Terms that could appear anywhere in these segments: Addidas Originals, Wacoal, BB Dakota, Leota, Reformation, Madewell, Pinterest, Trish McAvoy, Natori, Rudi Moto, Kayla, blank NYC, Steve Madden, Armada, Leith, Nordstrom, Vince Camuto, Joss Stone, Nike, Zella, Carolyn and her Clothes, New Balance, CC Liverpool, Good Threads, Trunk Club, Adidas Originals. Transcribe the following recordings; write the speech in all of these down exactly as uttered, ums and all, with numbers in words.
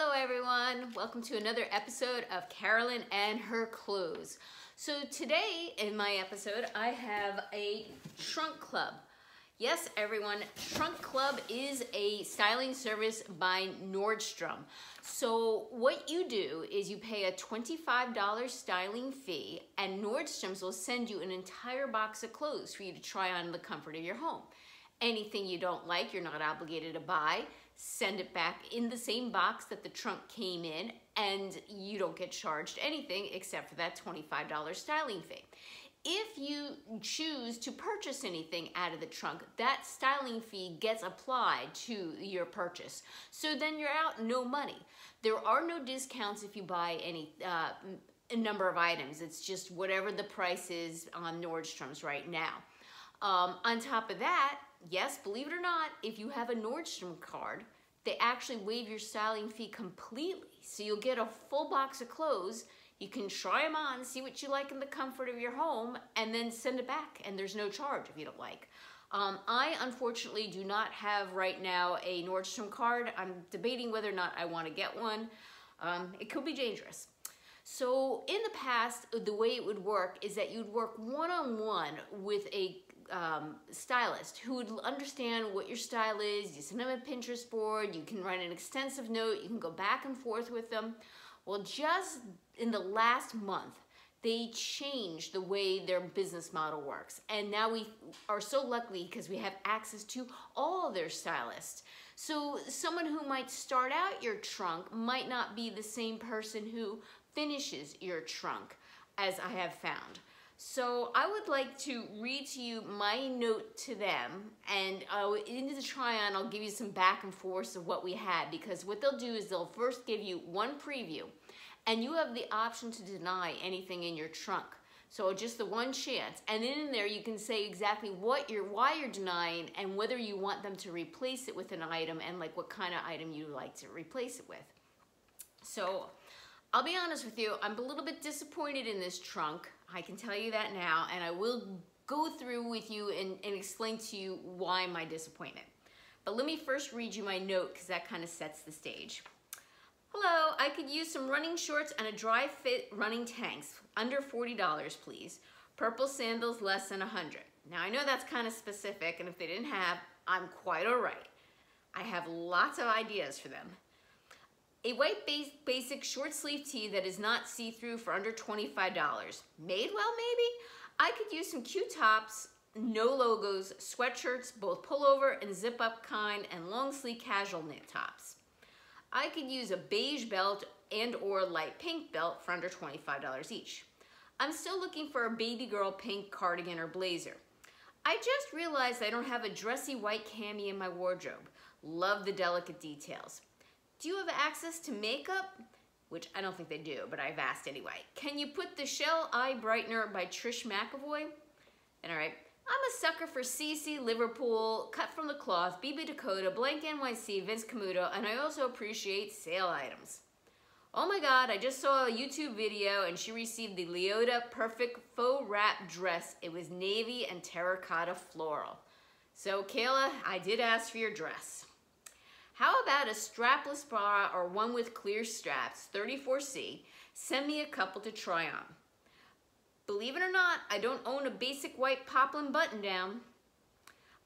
Hello everyone, welcome to another episode of Carolyn and Her Clothes. So today in my episode, I have a Trunk Club. Yes everyone, Trunk Club is a styling service by Nordstrom. So what you do is you pay a twenty-five dollar styling fee and Nordstrom's will send you an entire box of clothes for you to try on in the comfort of your home. Anything you don't like, you're not obligated to buy. Send it back in the same box that the trunk came in and you don't get charged anything except for that twenty-five dollar styling fee. If you choose to purchase anything out of the trunk, that styling fee gets applied to your purchase. So then you're out no money. There are no discounts if you buy any uh, number of items. It's just whatever the price is on Nordstrom's right now. Um, on top of that, yes, believe it or not, if you have a Nordstrom card, they actually waive your styling fee completely. So you'll get a full box of clothes. You can try them on, see what you like in the comfort of your home, and then send it back. And there's no charge if you don't like. Um, I, unfortunately, do not have right now a Nordstrom card. I'm debating whether or not I want to get one. Um, it could be dangerous. So in the past, the way it would work is that you'd work one-on-one with a Um, stylist who would understand what your style is. You send them a Pinterest board, you can write an extensive note, you can go back and forth with them. Well, just in the last month, they changed the way their business model works. And now we are so lucky because we have access to all their stylists. So someone who might start out your trunk might not be the same person who finishes your trunk, as I have found. So I would like to read to you my note to them, and uh, in the try-on, I'll give you some back and forth of what we had, because what they'll do is they'll first give you one preview, and you have the option to deny anything in your trunk. So just the one chance, and then in there you can say exactly what you're, why you're denying, and whether you want them to replace it with an item, and like what kind of item you like to replace it with. So I'll be honest with you, I'm a little bit disappointed in this trunk. I can tell you that now, and I will go through with you and, and explain to you why my disappointment. But let me first read you my note because that kind of sets the stage. Hello, I could use some running shorts and a dry fit running tanks, under forty dollars please. Purple sandals, less than one hundred. Now I know that's kind of specific, and if they didn't have, I'm quite all right. I have lots of ideas for them. A white base, basic short sleeve tee that is not see-through for under twenty-five dollars. Madewell maybe? I could use some cute tops, no logos, sweatshirts, both pullover and zip-up kind, and long sleeve casual knit tops. I could use a beige belt and or light pink belt for under twenty-five dollars each. I'm still looking for a baby girl pink cardigan or blazer. I just realized I don't have a dressy white cami in my wardrobe. Love the delicate details. Do you have access to makeup? Which I don't think they do, but I've asked anyway. Can you put the Shell Eye Brightener by Trish McAvoy? And all right, I'm a sucker for C C Liverpool, Cut From The Cloth, B B Dakota, Blank N Y C, Vince Camuto, and I also appreciate sale items. Oh my God, I just saw a YouTube video and she received the Leota Perfect Faux Wrap Dress. It was navy and terracotta floral. So Kayla, I did ask for your dress. How about a strapless bra or one with clear straps, thirty-four C? Send me a couple to try on. Believe it or not, I don't own a basic white poplin button down.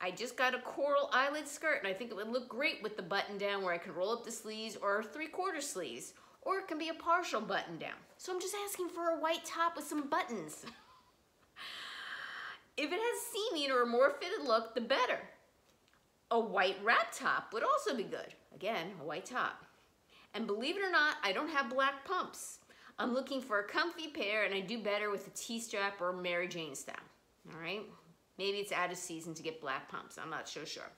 I just got a coral eyelid skirt and I think it would look great with the button down where I can roll up the sleeves or three quarter sleeves, or it can be a partial button down. So I'm just asking for a white top with some buttons. If it has seaming or a more fitted look, the better. A white wrap top would also be good. Again, a white top. And believe it or not, I don't have black pumps. I'm looking for a comfy pair and I do better with a T-strap or Mary Jane style. All right, maybe it's out of season to get black pumps. I'm not so sure.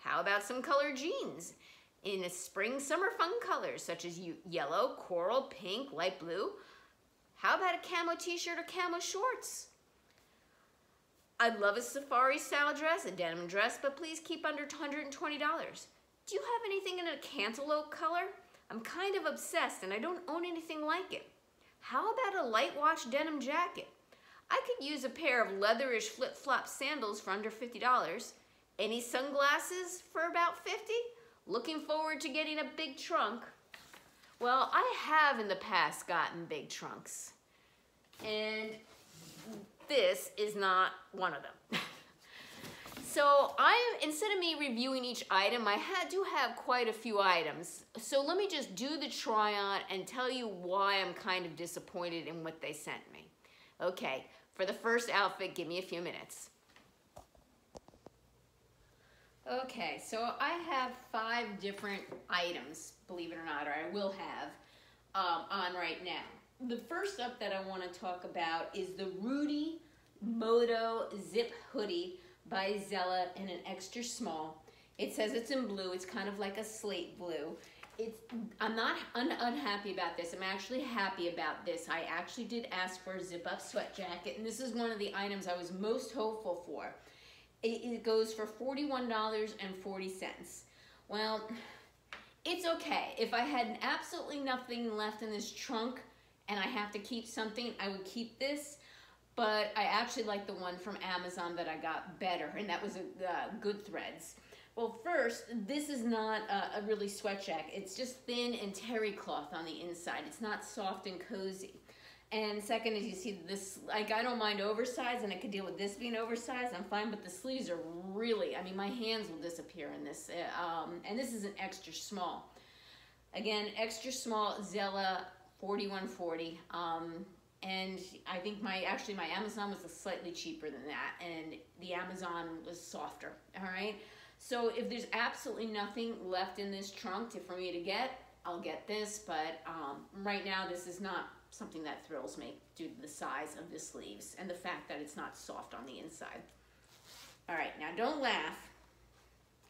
How about some colored jeans in a spring summer fun colors such as yellow, coral, pink, light blue? How about a camo t-shirt or camo shorts? I'd love a safari style dress, a denim dress, but please keep under one hundred twenty dollars. Do you have anything in a cantaloupe color? I'm kind of obsessed and I don't own anything like it. How about a light wash denim jacket? I could use a pair of leatherish flip-flop sandals for under fifty dollars. Any sunglasses for about fifty dollars? Looking forward to getting a big trunk. Well, I have in the past gotten big trunks, and this is not one of them. So I, instead of me reviewing each item, I had to have quite a few items. So let me just do the try on and tell you why I'm kind of disappointed in what they sent me. Okay, for the first outfit, give me a few minutes. Okay, so I have five different items, believe it or not, or I will have um, on right now. The first up that I want to talk about is the Rudy Moto Zip Hoodie by Zella in an extra small. It says it's in blue. It's kind of like a slate blue. It's, I'm not un unhappy about this. I'm actually happy about this. I actually did ask for a zip-up sweat jacket, and this is one of the items I was most hopeful for. It goes for forty-one dollars and forty cents. Well, it's okay. If I had absolutely nothing left in this trunk and I have to keep something, I would keep this. But I actually like the one from Amazon that I got better, and that was a uh, Good Threads. Well, first, this is not a, a really sweat jacket. It's just thin and terry cloth on the inside. It's not soft and cozy. And second, as you see this, like, I don't mind oversized, and I could deal with this being oversized. I'm fine, but the sleeves are really, I mean, my hands will disappear in this. Um, and this is an extra small. Again, extra small, Zella, forty-one forty. Um, and I think my, actually my Amazon was a slightly cheaper than that, and the Amazon was softer, all right? So if there's absolutely nothing left in this trunk to, for me to get, I'll get this, but um, right now this is not something that thrills me due to the size of the sleeves and the fact that it's not soft on the inside. All right, now don't laugh,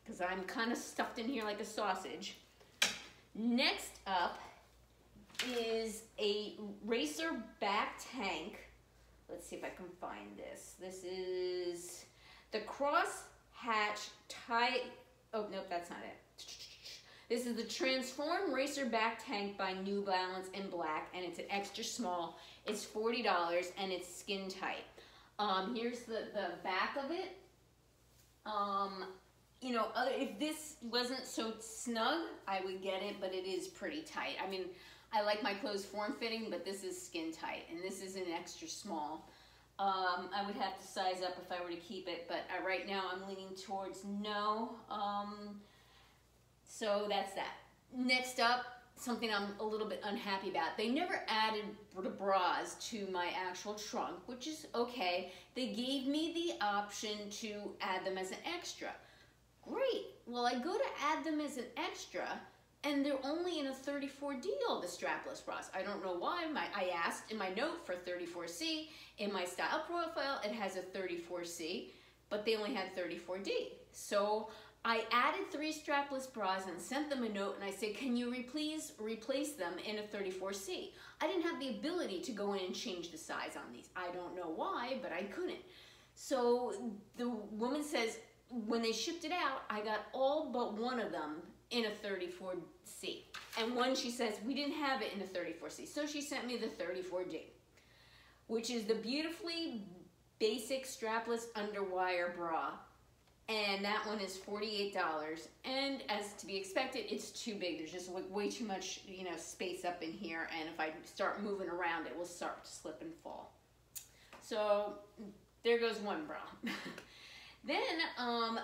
because I'm kind of stuffed in here like a sausage. Next up is a racer back tank. Let's see if I can find this. This is the Cross Hatch tie. Oh, nope, that's not it. This is the Transform Racer Back Tank by New Balance in black, and it's an extra small. It's forty dollars, and it's skin tight. Um, here's the, the back of it. Um, you know, other, if this wasn't so snug, I would get it, but it is pretty tight. I mean, I like my clothes form-fitting, but this is skin tight, and this is an extra small. Um, I would have to size up if I were to keep it, but I, right now I'm leaning towards no. Um... So that's that. Next up, something I'm a little bit unhappy about. They never added bras to my actual trunk, which is okay. They gave me the option to add them as an extra. Great. Well, I go to add them as an extra, and they're only in a thirty-four D, the strapless bras. I don't know why. My, I asked in my note for thirty-four C. In my style profile, it has a thirty-four C, but they only had thirty-four D. So I added three strapless bras and sent them a note, and I said, can you please replace them in a thirty-four C? I didn't have the ability to go in and change the size on these. I don't know why, but I couldn't. So the woman says, when they shipped it out, I got all but one of them in a thirty-four C. And one, she says, we didn't have it in a thirty-four C. So she sent me the thirty-four D, which is the beautifully basic strapless underwire bra. And that one is forty-eight dollars, and as to be expected, it's too big. There's just like way too much, you know, space up in here, and if I start moving around, it will start to slip and fall. So there goes one bra. Then um,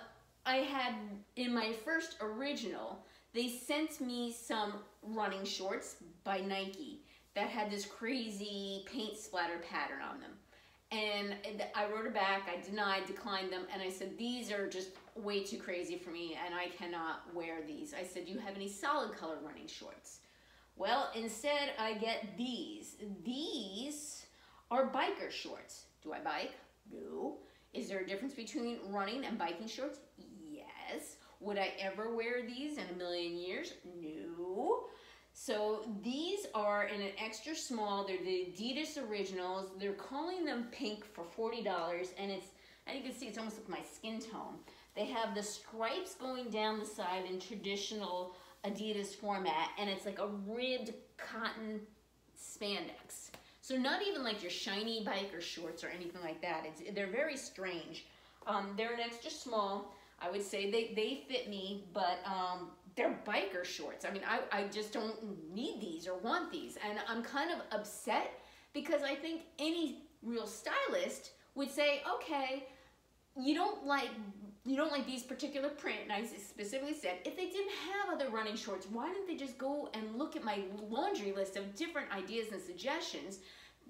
I had, in my first original, they sent me some running shorts by Nike that had this crazy paint splatter pattern on them. And I wrote her back, I denied, declined them, and I said, these are just way too crazy for me, and I cannot wear these. I said, do you have any solid color running shorts? Well, instead, I get these. These are biker shorts. Do I bike? No. Is there a difference between running and biking shorts? Yes. Would I ever wear these in a million years? No. So these are in an extra small. They're the Adidas Originals. They're calling them pink for forty dollars, and it's, as you can see, it's almost like my skin tone. They have the stripes going down the side in traditional Adidas format, and it's like a ribbed cotton spandex. So not even like your shiny biker shorts or anything like that. It's, they're very strange. Um, they're an extra small. I would say they, they fit me, but um, they're biker shorts. I mean, I, I just don't need these or want these. And I'm kind of upset because I think any real stylist would say, okay, you don't like you don't like these particular print, and I specifically said, if they didn't have other running shorts, why didn't they just go and look at my laundry list of different ideas and suggestions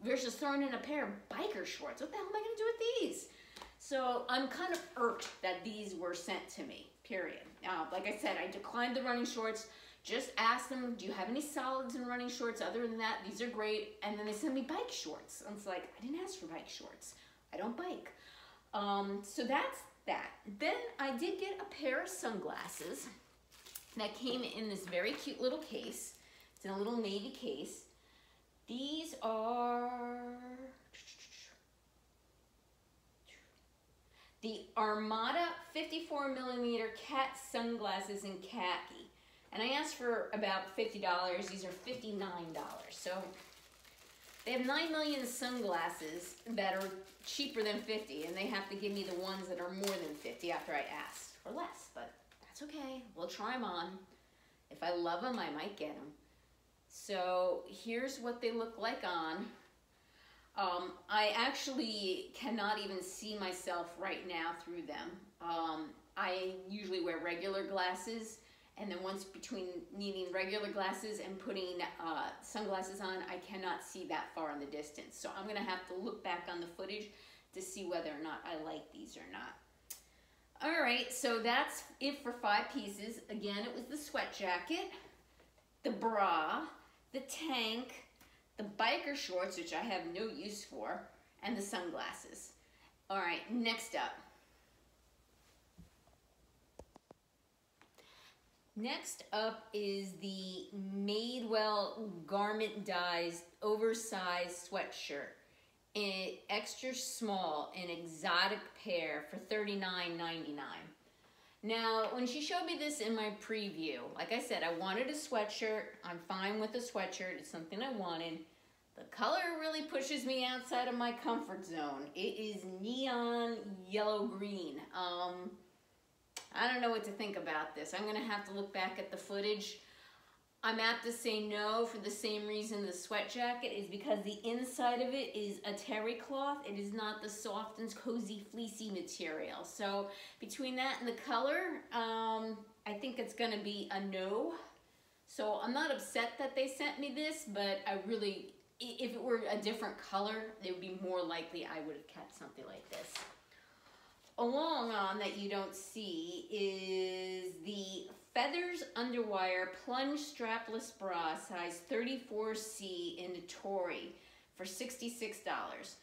versus throwing in a pair of biker shorts? What the hell am I gonna do with these? So I'm kind of irked that these were sent to me, period. Now, like I said, I declined the running shorts. Just asked them, do you have any solids in running shorts? Other than that, these are great. And then they sent me bike shorts. And it's like, I didn't ask for bike shorts. I don't bike. Um, so that's that. Then I did get a pair of sunglasses that came in this very cute little case. It's in a little navy case. These are the Armada fifty-four millimeter cat sunglasses in khaki. And I asked for about fifty dollars. These are fifty-nine dollars. So they have nine million sunglasses that are cheaper than fifty, and they have to give me the ones that are more than fifty after I asked for less, but that's okay. We'll try them on. If I love them, I might get them. So here's what they look like on. Um, I actually cannot even see myself right now through them. Um, I usually wear regular glasses, and then once between needing regular glasses and putting uh, sunglasses on, I cannot see that far in the distance. So I'm gonna have to look back on the footage to see whether or not I like these or not. All right, so that's it for five pieces. Again, it was the sweat jacket, the bra, the tank, the biker shorts, which I have no use for, and the sunglasses. All right, next up. Next up is the Madewell Garment Dyes Oversized Sweatshirt. It, extra small, an exotic pair for thirty-nine ninety-nine. Now, when she showed me this in my preview, like I said, I wanted a sweatshirt. I'm fine with a sweatshirt. It's something I wanted. The color really pushes me outside of my comfort zone. It is neon yellow-green. Um... I don't know what to think about this. I'm gonna have to look back at the footage. I'm apt to say no for the same reason the sweat jacket is, because the inside of it is a terry cloth. It is not the soft and cozy fleecy material. So between that and the color, um, I think it's gonna be a no. So I'm not upset that they sent me this, but I really, if it were a different color, it would be more likely I would have kept something like this. Along on that you don't see is the Feathers Underwire Plunge Strapless Bra, size thirty-four C in Natori for sixty-six dollars.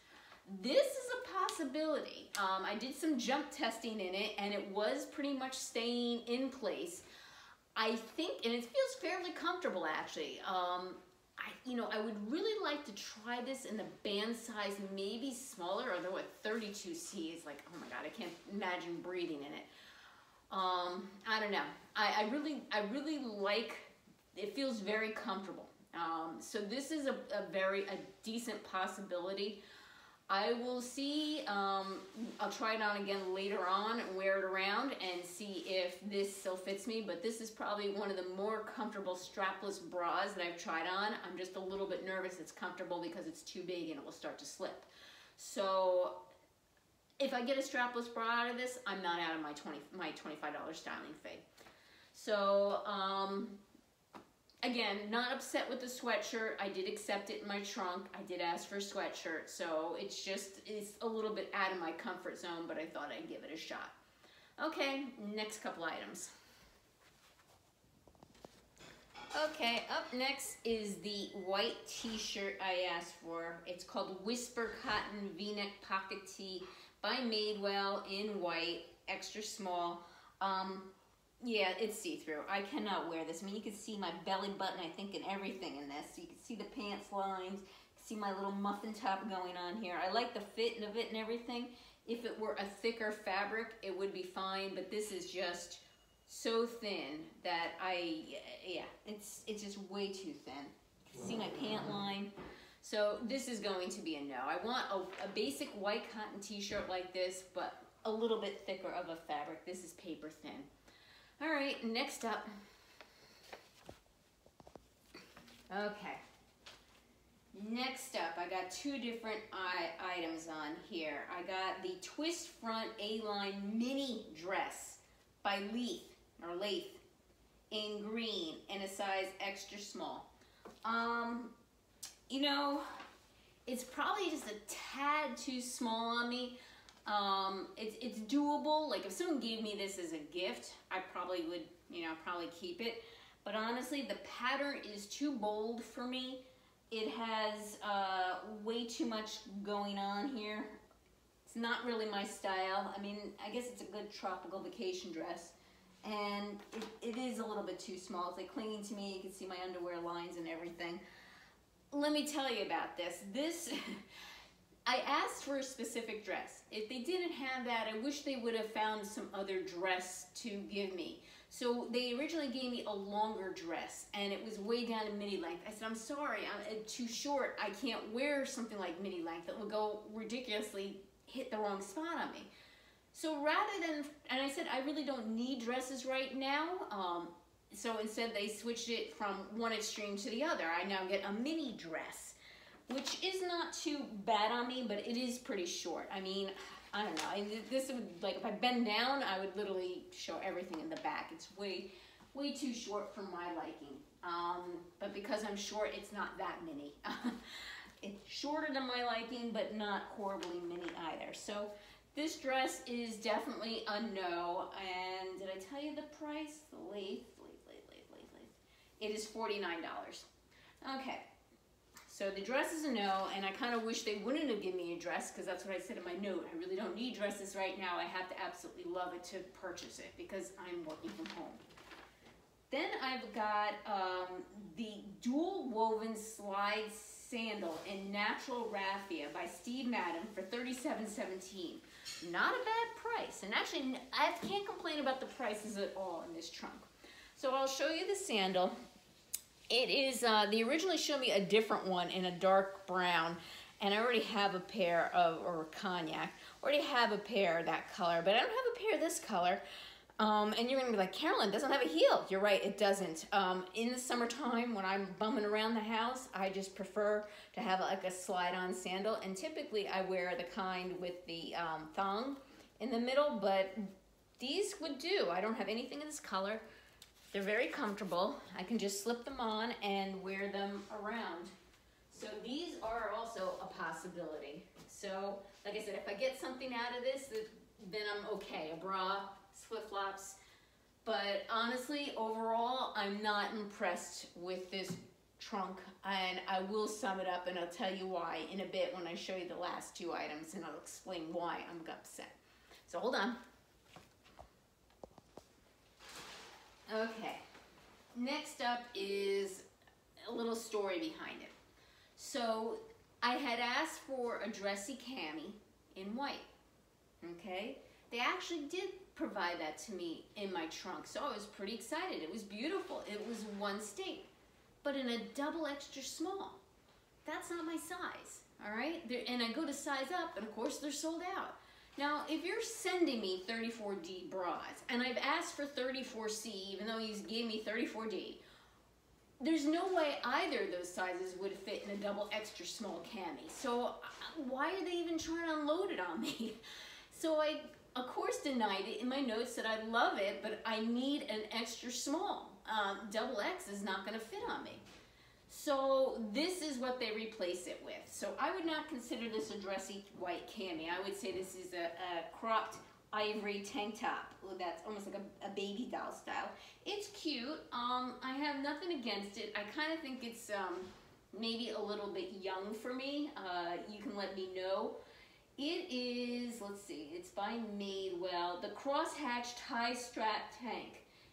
This is a possibility. Um, I did some jump testing in it, and it was pretty much staying in place. I think, and it feels fairly comfortable actually. Um, I, you know, I would really like to try this in the band size, maybe smaller, although at thirty-two C is like, oh my God, I can't imagine breathing in it. Um, I don't know. I, I really, I really like, it feels very comfortable. Um, so this is a, a very, a decent possibility. I will see, um, I'll try it on again later on and wear it around and see if this still fits me, but this is probably one of the more comfortable strapless bras that I've tried on. I'm just a little bit nervous it's comfortable because it's too big and it will start to slip. So if I get a strapless bra out of this, I'm not out of my twenty, my twenty-five dollar styling fee. So, um, again, not upset with the sweatshirt. I did accept it in my trunk. I did ask for a sweatshirt, so it's just, it's a little bit out of my comfort zone, but I thought I'd give it a shot. Okay, next couple items. Okay, up next is the white t-shirt I asked for. It's called Whisper Cotton V-Neck Pocket Tee by Madewell in white, extra small. Um, Yeah, it's see-through. I cannot wear this. I mean, you can see my belly button, I think, and everything in this. So you can see the pants lines. You can see my little muffin top going on here. I like the fit of it and everything. If it were a thicker fabric, it would be fine, but this is just so thin that I, yeah, it's, it's just way too thin. You can see my pant line. So this is going to be a no. I want a, a basic white cotton t-shirt like this, but a little bit thicker of a fabric. This is paper thin. All right, next up. Okay. Next up, I got two different items on here. I got the twist front A-line mini dress by Leith or Leith in green and a size extra small. Um, you know, it's probably just a tad too small on me. Um, it's it's doable. Like if someone gave me this as a gift, I probably would, you know, probably keep it. But honestly, the pattern is too bold for me. It has uh, way too much going on here. It's not really my style. I mean, I guess it's a good tropical vacation dress. And it, it is a little bit too small. It's like clinging to me. You can see my underwear lines and everything. Let me tell you about this. This, I asked for a specific dress. If they didn't have that, I wish they would have found some other dress to give me. So they originally gave me a longer dress and it was way down to midi length. I said, I'm sorry, I'm too short. I can't wear something like midi length. That will go ridiculously hit the wrong spot on me. So rather than, and I said, I really don't need dresses right now. Um, so instead they switched it from one extreme to the other. I now get a mini dress, which is not too bad on me, but it is pretty short. I mean, I don't know. I mean, this would, like, if I bend down, I would literally show everything in the back. It's way, way too short for my liking. Um, but because I'm short, it's not that mini. It's shorter than my liking, but not horribly mini either. So this dress is definitely a no. And did I tell you the price? Leith, Leith, Leith, Leith, Leith, Leith. It is forty-nine dollars. Okay. So the dress is a no, and I kind of wish they wouldn't have given me a dress because that's what I said in my note. I really don't need dresses right now. I have to absolutely love it to purchase it because I'm working from home. Then I've got um, the dual woven slide sandal in natural raffia by Steve Madden for thirty-seven seventeen. Not a bad price, and actually I can't complain about the prices at all in this trunk. So I'll show you the sandal. It is, uh, they originally showed me a different one in a dark brown, and I already have a pair of, or cognac, already have a pair of that color, but I don't have a pair of this color. Um, and you're gonna be like, Carolyn doesn't have a heel. You're right, it doesn't. Um, in the summertime, when I'm bumming around the house, I just prefer to have like a slide-on sandal, and typically I wear the kind with the um, thong in the middle, but these would do. I don't have anything in this color. They're very comfortable. I can just slip them on and wear them around. So these are also a possibility. So like I said, if I get something out of this, then I'm okay. A bra, flip-flops. But honestly, overall, I'm not impressed with this trunk. And I will sum it up, and I'll tell you why in a bit when I show you the last two items, and I'll explain why I'm upset. So hold on. Okay, next up is a little story behind it. So I had asked for a dressy cami in white, okay? They actually did provide that to me in my trunk, so I was pretty excited. It was beautiful. It was one state, but in a double extra small. That's not my size, all right? And I go to size up, and of course they're sold out. Now, if you're sending me thirty-four D bras, and I've asked for thirty-four C, even though you gave me thirty-four D, there's no way either of those sizes would fit in a double extra small cami. So why are they even trying to unload it on me? So I, of course, denied it. In my notes said I love it, but I need an extra small. Um, double X is not gonna fit on me. So this is what they replace it with. So I would not consider this a dressy white cami. I would say this is a, a cropped ivory tank top. That's almost like a, a baby doll style. It's cute. Um, I have nothing against it. I kind of think it's um, maybe a little bit young for me. Uh, you can let me know. It is, let's see, it's by Madewell, the crosshatch tie strap tank,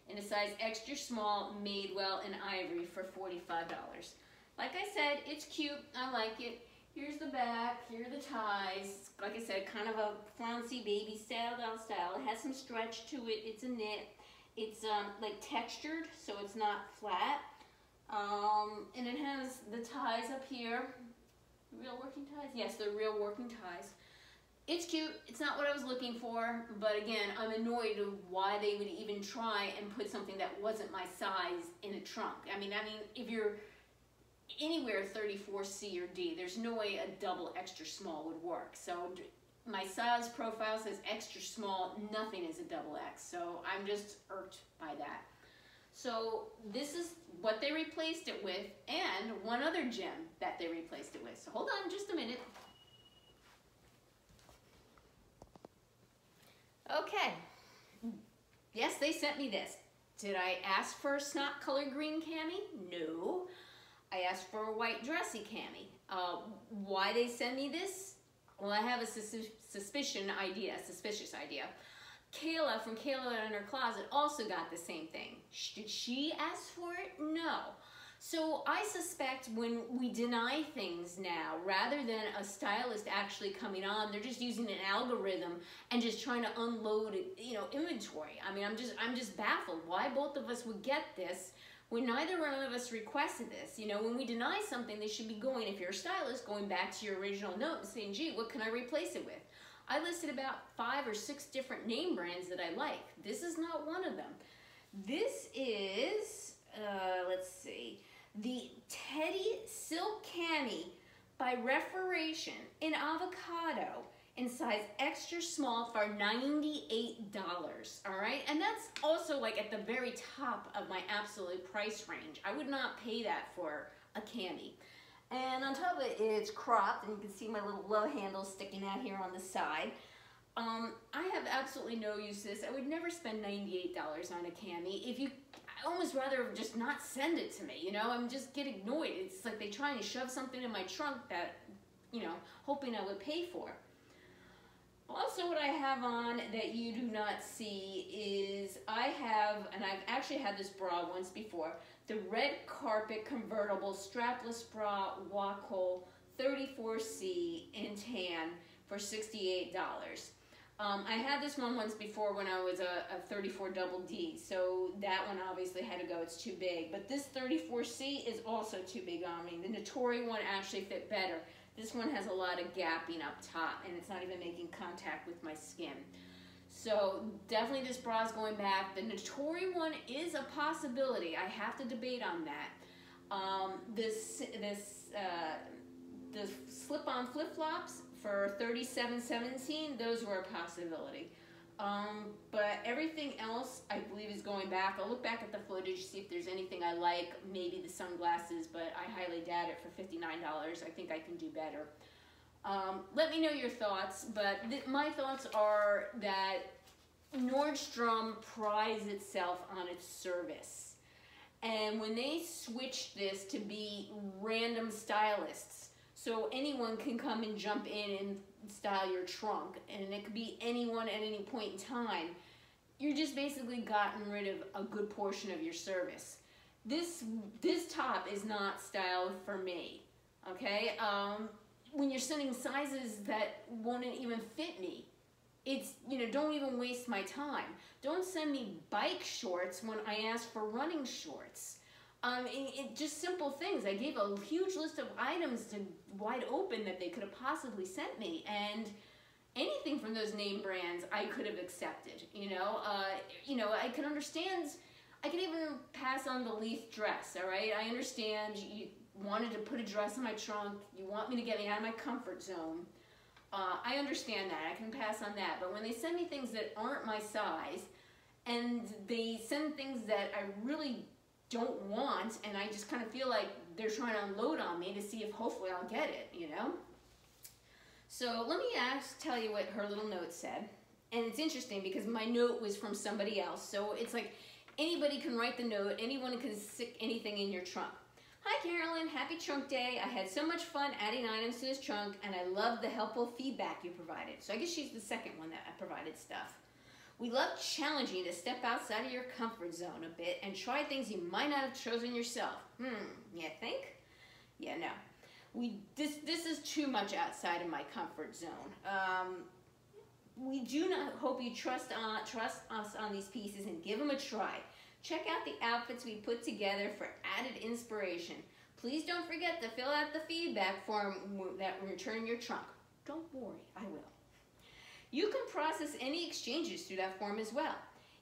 in a size extra small, Madewell in ivory for forty-five dollars. Like I said, it's cute, I like it. Here's the back, here are the ties. Like I said, kind of a flouncy baby style doll style. It has some stretch to it, it's a knit. It's um, like textured, so it's not flat. Um, and it has the ties up here. Real working ties? Yes, they're real working ties. It's cute, it's not what I was looking for, but again, I'm annoyed of why they would even try and put something that wasn't my size in a trunk. I mean, I mean, if you're anywhere thirty-four C or D. There's no way a double extra small would work. So my size profile says extra small, nothing is a double X. So I'm just irked by that. So this is what they replaced it with, and one other gem that they replaced it with. So hold on just a minute. Okay. Yes, they sent me this. Did I ask for a snot color green cami? No. I asked for a white dressy cami. Uh, why they send me this? Well, I have a sus suspicion idea, a suspicious idea. Kayla from Kayla in Her Closet also got the same thing. Did she ask for it? No. So I suspect when we deny things now, rather than a stylist actually coming on, they're just using an algorithm and just trying to unload, you know, inventory. I mean, I'm just, I'm just baffled why both of us would get this when neither one of us requested this. You know, when we deny something, they should be going, if you're a stylist, going back to your original note and saying, gee, what can I replace it with? I listed about five or six different name brands that I like. This is not one of them. This is, uh, let's see, the Teddy Silk Cami by Reformation in avocado in size extra small for ninety-eight dollars, all right? And that's also like at the very top of my absolute price range. I would not pay that for a cami. And on top of it, it's cropped, and you can see my little low handle sticking out here on the side. Um, I have absolutely no use to this. I would never spend ninety-eight dollars on a cami. If you, I almost rather just not send it to me, you know? I'm just getting annoyed. It's like they trying to shove something in my trunk that, you know, hoping I would pay for. Also, what I have on that you do not see is I have, and I've actually had this bra once before, the Red Carpet Convertible Strapless Bra Wacoal thirty-four C in tan for sixty-eight dollars. Um, I had this one once before when I was a, a thirty-four double D, so that one obviously had to go, it's too big. But this thirty-four C is also too big on me. The Natori one actually fit better. This one has a lot of gapping up top, and it's not even making contact with my skin. So definitely this bra is going back. The Natori one is a possibility. I have to debate on that. Um, this this uh, the slip-on flip-flops for thirty-seven seventeen, those were a possibility. Um, but everything else I believe is going back. I'll look back at the footage, see if there's anything I like, maybe the sunglasses, but I highly doubt it for fifty-nine dollars. I think I can do better. Um, let me know your thoughts, but th my thoughts are that Nordstrom prides itself on its service. And when they switched this to be random stylists, so anyone can come and jump in and style your trunk, and it could be anyone at any point in time, you're just basically gotten rid of a good portion of your service. This this top is not styled for me, okay? Um, when you're sending sizes that won't even fit me, it's, you know, don't even waste my time. Don't send me bike shorts when I ask for running shorts. Um, it, it, just simple things. I gave a huge list of items to wide open that they could have possibly sent me, and anything from those name brands I could have accepted. You know, uh, you know, I can understand. I can even pass on the Leith dress. All right, I understand you wanted to put a dress in my trunk. You want me to get me out of my comfort zone. Uh, I understand that. I can pass on that. But when they send me things that aren't my size, and they send things that I really don't want, and I just kind of feel like they're trying to unload on me to see if hopefully I'll get it, you know? So let me ask, tell you what her little note said. And it's interesting because my note was from somebody else. So it's like anybody can write the note, anyone can stick anything in your trunk. Hi Carolyn, happy trunk day. I had so much fun adding items to this trunk, and I love the helpful feedback you provided. So I guess she's the second one that I provided stuff. We love challenging you to step outside of your comfort zone a bit and try things you might not have chosen yourself. Hmm, you think? Yeah, no. We, this, this is too much outside of my comfort zone. Um, we do not hope you trust, on, trust us on these pieces and give them a try. Check out the outfits we put together for added inspiration. Please don't forget to fill out the feedback form that will return your trunk. Don't worry, I will. You can process any exchanges through that form as well.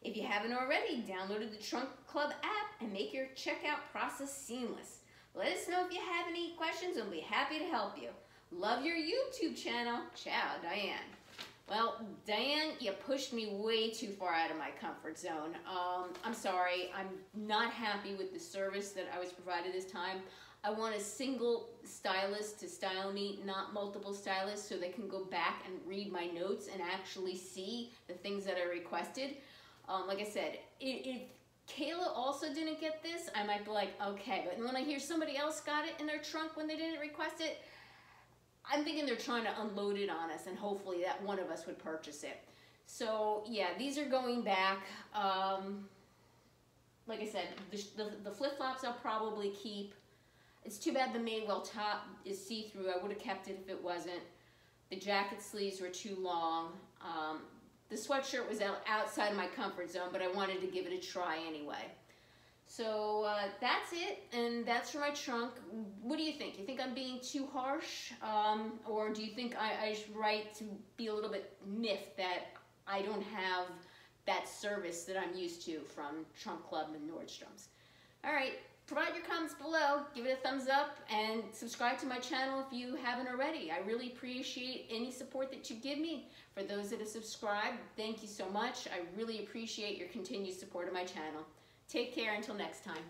If you haven't already, downloaded the Trunk Club app and make your checkout process seamless. Let us know if you have any questions and we'll be happy to help you. Love your YouTube channel. Ciao, Diane. Well, Diane, you pushed me way too far out of my comfort zone. Um, I'm sorry. I'm not happy with the service that I was provided this time. I want a single stylist to style me, not multiple stylists, so they can go back and read my notes and actually see the things that I requested. Um, like I said, if Kayla also didn't get this, I might be like, okay. But when I hear somebody else got it in their trunk when they didn't request it, I'm thinking they're trying to unload it on us, and hopefully that one of us would purchase it. So yeah, these are going back. Um, like I said, the, the, the flip-flops I'll probably keep. It's too bad the Madewell top is see-through. I would have kept it if it wasn't. The jacket sleeves were too long. Um, the sweatshirt was out, outside of my comfort zone, but I wanted to give it a try anyway. So uh, that's it, and that's for my trunk. What do you think? You think I'm being too harsh? Um, or do you think I, I should write to be a little bit miffed that I don't have that service that I'm used to from Trunk Club and Nordstrom's? All right. Provide your comments below, give it a thumbs up, and subscribe to my channel if you haven't already. I really appreciate any support that you give me. For those that have subscribed, thank you so much. I really appreciate your continued support of my channel. Take care until next time.